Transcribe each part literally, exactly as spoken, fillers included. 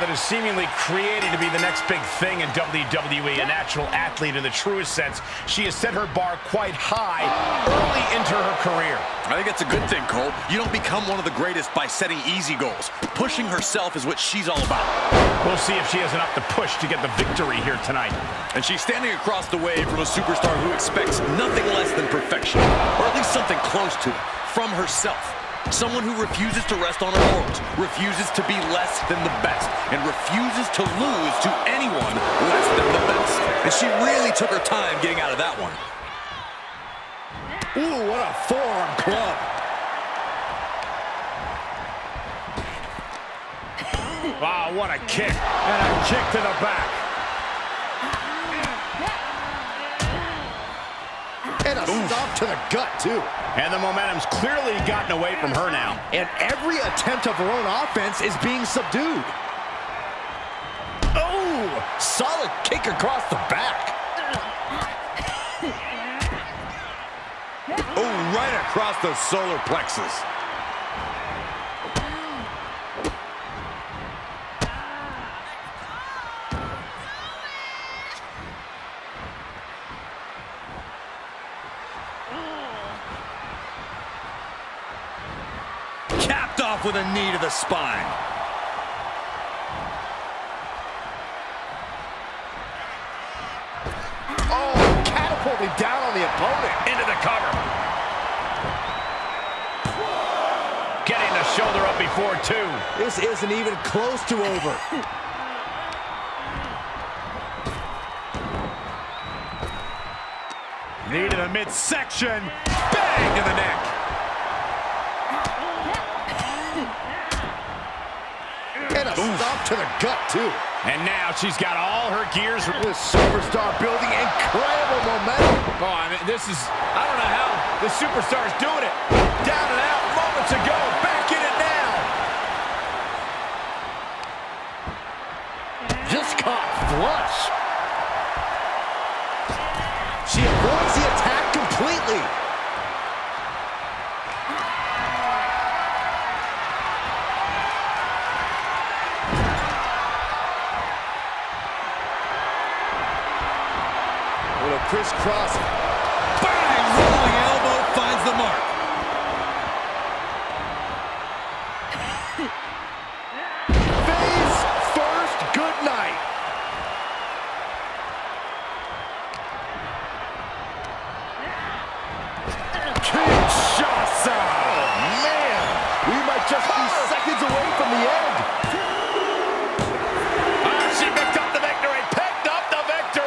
that is seemingly created to be the next big thing in W W E, a natural athlete in the truest sense. She has set her bar quite high early into her career. I think it's a good thing, Cole. You don't become one of the greatest by setting easy goals. Pushing herself is what she's all about. We'll see if she has enough to push to get the victory here tonight. And she's standing across the way from a superstar who expects nothing less than perfection, or at least something close to it, from herself. Someone who refuses to rest on her laurels, refuses to be less than the best, and refuses to lose to anyone less than the best. And she really took her time getting out of that one. Ooh, what a forearm club. Wow, what a kick. And a kick to the back. And a Oof. Stop to the gut, too. And the momentum's clearly gotten away from her now. And every attempt of her own offense is being subdued. Oh, solid kick across the back. Oh, right across the solar plexus. Off with a knee to the spine. Oh, catapulting down on the opponent. Into the cover. Whoa. Getting the shoulder up before two. This isn't even close to over. Knee to the midsection. Bang to the neck. And a Oof. Stop to the gut, too. And now she's got all her gears. This superstar building incredible momentum. Oh, I mean, this is, I don't know how the superstar's doing it. Down and out moments ago. Back in it now. Just caught flush. She avoids the attack completely. Crisscross. Bang! Rolling elbow finds the mark. Face first. Good night. Kinshasa. Oh, man. We might just be oh. seconds away from the end. Oh, she picked up the victory. Picked up the victory.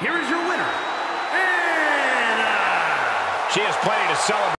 Here is your winner, and, uh, she has plenty to celebrate.